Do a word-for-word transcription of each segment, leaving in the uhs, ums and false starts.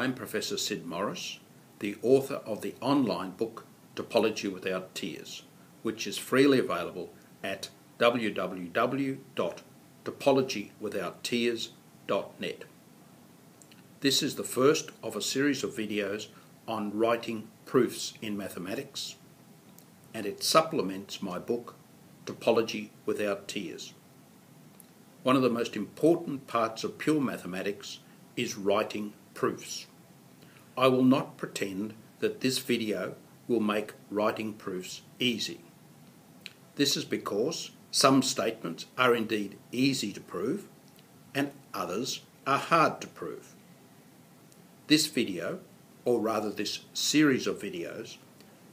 I'm Professor Sid Morris, the author of the online book Topology Without Tears, which is freely available at w w w dot topology without tears dot net. This is the first of a series of videos on writing proofs in mathematics, and it supplements my book Topology Without Tears. One of the most important parts of pure mathematics is writing proofs. I will not pretend that this video will make writing proofs easy. This is because some statements are indeed easy to prove and others are hard to prove. This video, or rather this series of videos,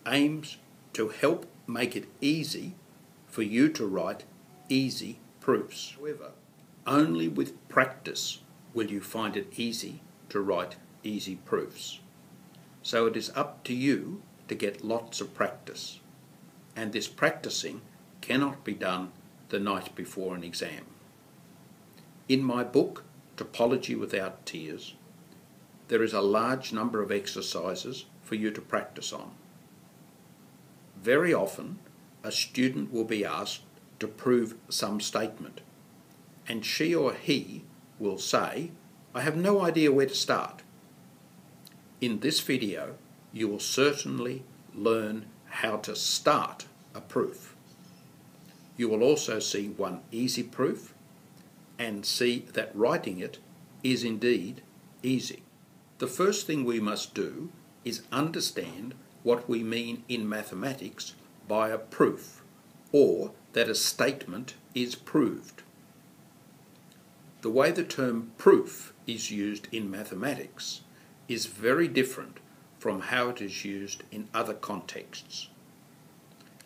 aims to help make it easy for you to write easy proofs. However, only with practice will you find it easy to write easy proofs. So it is up to you to get lots of practice, and this practicing cannot be done the night before an exam. In my book, Topology Without Tears, there is a large number of exercises for you to practice on. Very often, a student will be asked to prove some statement, and she or he will say, I have no idea where to start. In this video, you will certainly learn how to start a proof. You will also see one easy proof and see that writing it is indeed easy. The first thing we must do is understand what we mean in mathematics by a proof, or that a statement is proved. The way the term proof is used in mathematics is very different from how it is used in other contexts.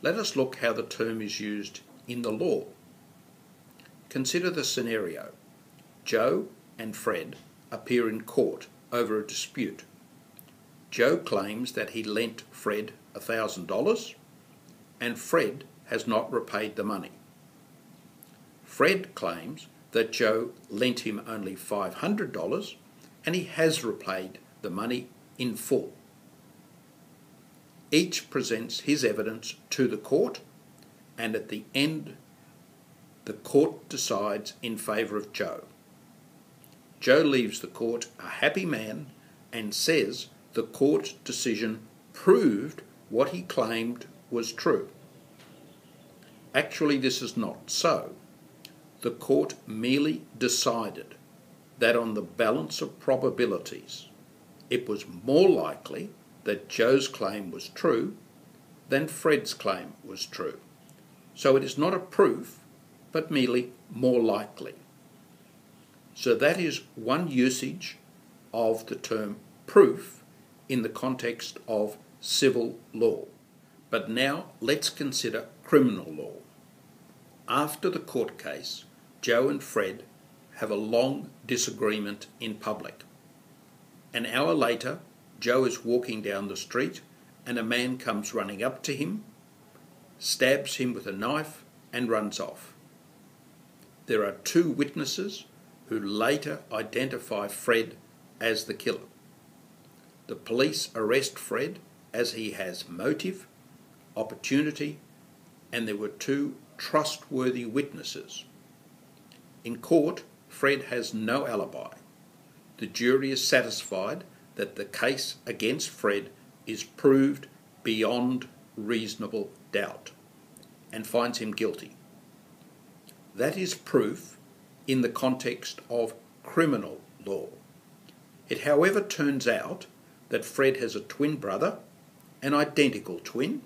Let us look how the term is used in the law. Consider the scenario. Joe and Fred appear in court over a dispute. Joe claims that he lent Fred one thousand dollars and Fred has not repaid the money. Fred claims that Joe lent him only five hundred dollars and he has repaid the money in full. Each presents his evidence to the court, and at the end the court decides in favour of Joe. Joe leaves the court a happy man and says the court decision proved what he claimed was true. Actually, this is not so. The court merely decided that on the balance of probabilities, it was more likely that Joe's claim was true than Fred's claim was true. So it is not a proof, but merely more likely. So that is one usage of the term proof in the context of civil law. But now let's consider criminal law. After the court case, Joe and Fred have a long disagreement in public. An hour later, Joe is walking down the street and a man comes running up to him, stabs him with a knife and runs off. There are two witnesses who later identify Fred as the killer. The police arrest Fred as he has motive, opportunity, and there were two trustworthy witnesses. In court, Fred has no alibi. The jury is satisfied that the case against Fred is proved beyond reasonable doubt and finds him guilty. That is proof in the context of criminal law. It, however, turns out that Fred has a twin brother, an identical twin,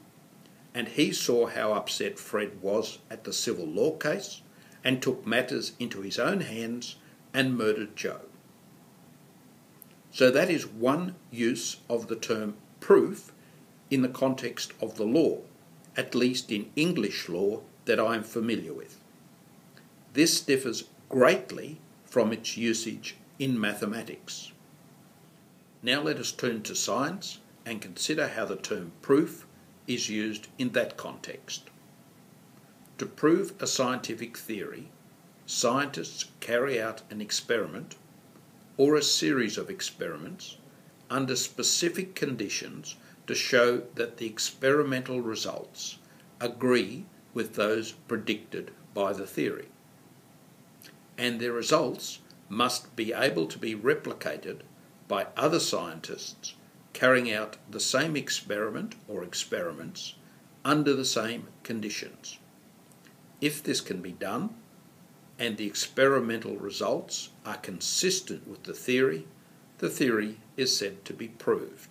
and he saw how upset Fred was at the civil law case and took matters into his own hands and murdered Joe. So that is one use of the term proof in the context of the law, at least in English law that I am familiar with. This differs greatly from its usage in mathematics. Now let us turn to science and consider how the term proof is used in that context. To prove a scientific theory, scientists carry out an experiment or a series of experiments under specific conditions to show that the experimental results agree with those predicted by the theory, and their results must be able to be replicated by other scientists carrying out the same experiment or experiments under the same conditions. If this can be done, and the experimental results are consistent with the theory, the theory is said to be proved.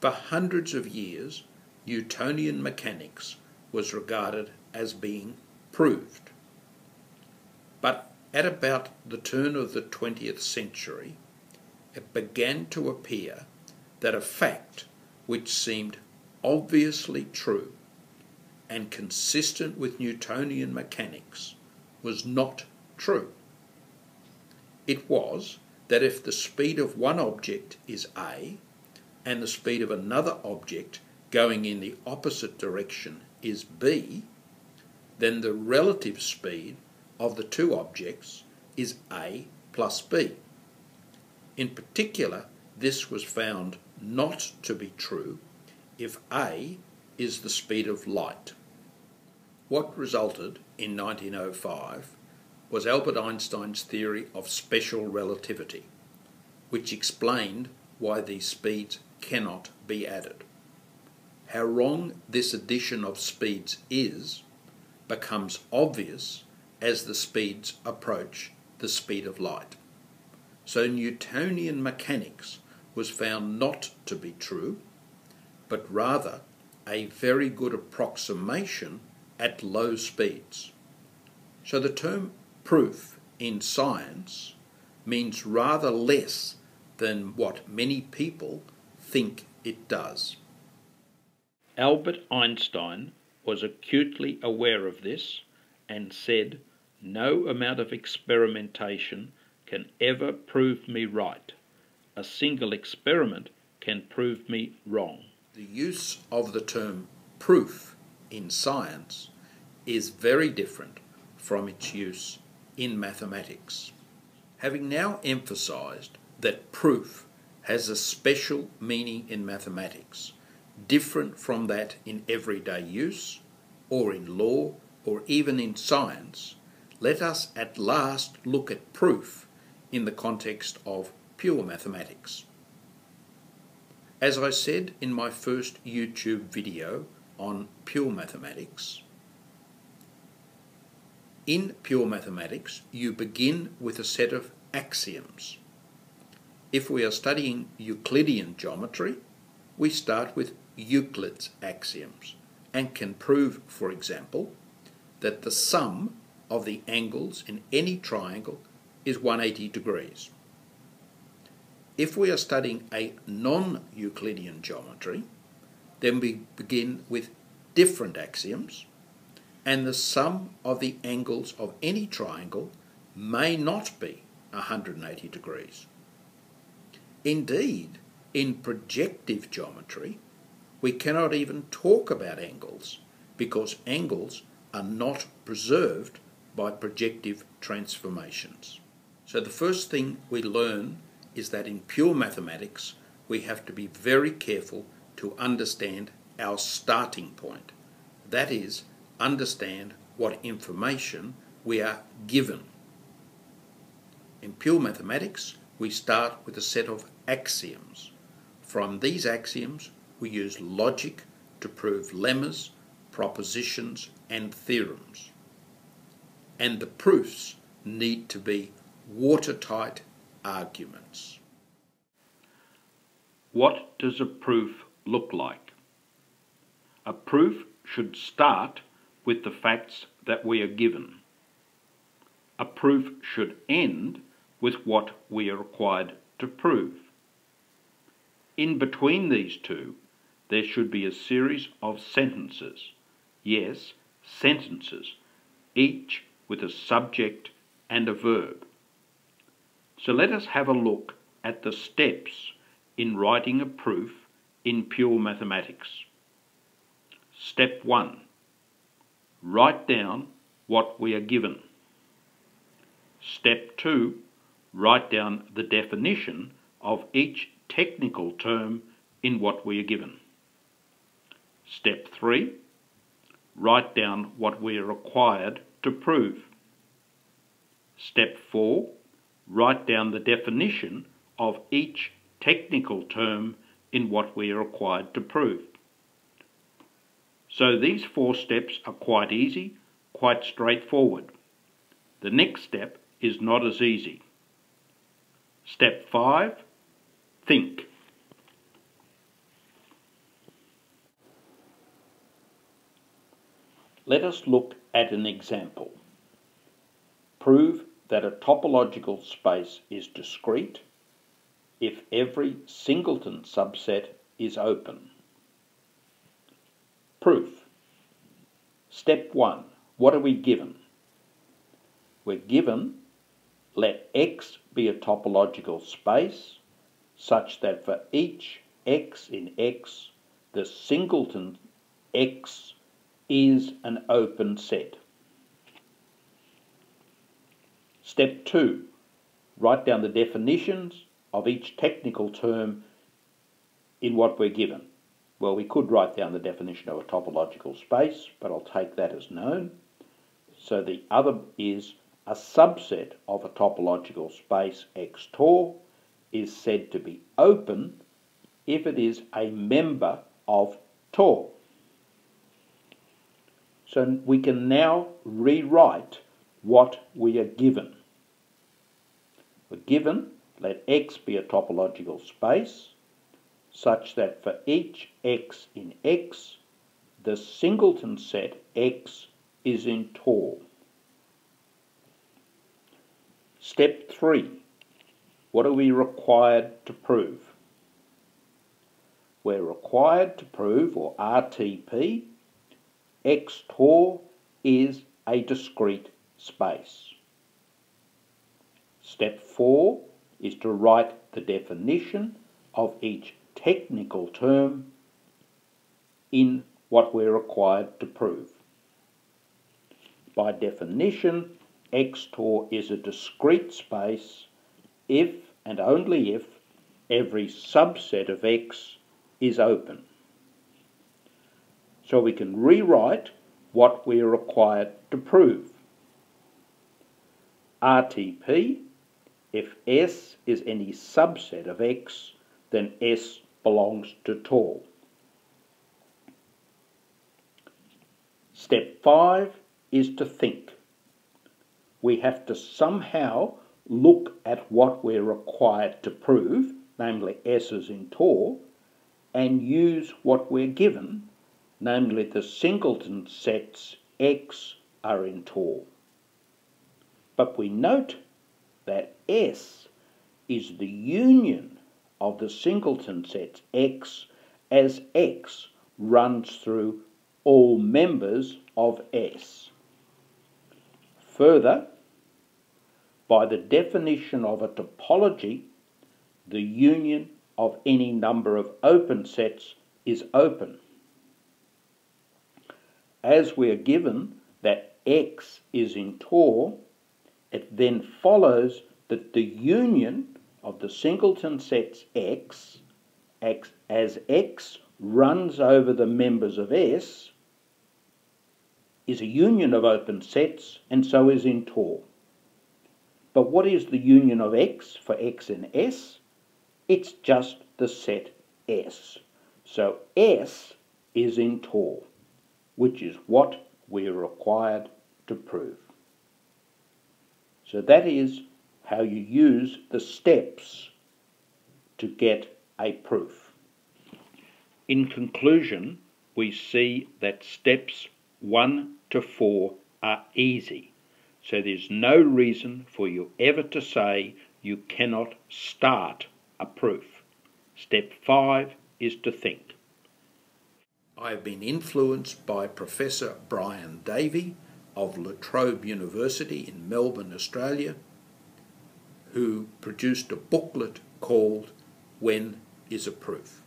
For hundreds of years, Newtonian mechanics was regarded as being proved. But at about the turn of the twentieth century, it began to appear that a fact which seemed obviously true and consistent with Newtonian mechanics was not true. It was that if the speed of one object is A and the speed of another object going in the opposite direction is B, then the relative speed of the two objects is A plus B. In particular, this was found not to be true if A is the speed of light. What resulted in nineteen oh five was Albert Einstein's theory of special relativity, which explained why these speeds cannot be added. How wrong this addition of speeds is becomes obvious as the speeds approach the speed of light. So Newtonian mechanics was found not to be true, but rather a very good approximation at low speeds. So the term proof in science means rather less than what many people think it does. Albert Einstein was acutely aware of this and said, "No amount of experimentation can ever prove me right. A single experiment can prove me wrong." The use of the term proof in science is very different from its use in mathematics. Having now emphasized that proof has a special meaning in mathematics, different from that in everyday use, or in law, or even in science, let us at last look at proof in the context of pure mathematics. As I said in my first YouTube video on pure mathematics, in pure mathematics, you begin with a set of axioms. If we are studying Euclidean geometry, we start with Euclid's axioms and can prove, for example, that the sum of the angles in any triangle is one hundred eighty degrees. If we are studying a non-Euclidean geometry, then we begin with different axioms, and the sum of the angles of any triangle may not be one hundred eighty degrees. Indeed, in projective geometry, we cannot even talk about angles because angles are not preserved by projective transformations. So the first thing we learn is that in pure mathematics, we have to be very careful to understand our starting point. That is, understand what information we are given. In pure mathematics, we start with a set of axioms. From these axioms, we use logic to prove lemmas, propositions, and theorems. And the proofs need to be watertight arguments. What does a proof look like? A proof should start with the facts that we are given. A proof should end with what we are required to prove. In between these two, there should be a series of sentences. Yes, sentences, each with a subject and a verb. So let us have a look at the steps in writing a proof in pure mathematics. Step one, write down what we are given. Step two, write down the definition of each technical term in what we are given. Step three, write down what we are required to prove. Step four, write down the definition of each technical term in what we are required to prove. So these four steps are quite easy, quite straightforward. The next step is not as easy. Step five, think. Let us look at an example. Prove that a topological space is discrete if every singleton subset is open. Proof. Step one. What are we given? We're given, let X be a topological space such that for each X in X, the singleton X is an open set. Step two, write down the definitions of each technical term in what we're given. Well, we could write down the definition of a topological space, but I'll take that as known. So the other is a subset of a topological space X TOR is said to be open if it is a member of TOR. So we can now rewrite what we are given. We're given, let X be a topological space such that for each X in X, the singleton set X is in TOR. Step three, what are we required to prove? We're required to prove, or R T P, X TOR is a discrete space. Step four is to write the definition of each technical term in what we're required to prove. By definition, X TOR is a discrete space if and only if every subset of X is open. So we can rewrite what we are required to prove. R T P, if S is any subset of X, then S belongs to TOR. Step five is to think. We have to somehow look at what we're required to prove, namely S is in TOR, and use what we're given, namely the singleton sets X are in TOR. But we note that S is the union of the singleton sets X as X runs through all members of S. Further, by the definition of a topology, the union of any number of open sets is open. As we are given that X is in TOR, it then follows that the union of the singleton sets X, X as X runs over the members of S is a union of open sets and so is in TOR. But what is the union of X for X and S? It's just the set S. So S is in TOR, which is what we are required to prove. So that is how you use the steps to get a proof. In conclusion, we see that steps one to four are easy. So there's no reason for you ever to say you cannot start a proof. Step five is to think. I've been influenced by Professor Brian Davey of La Trobe University in Melbourne, Australia, who produced a booklet called When is a Proof?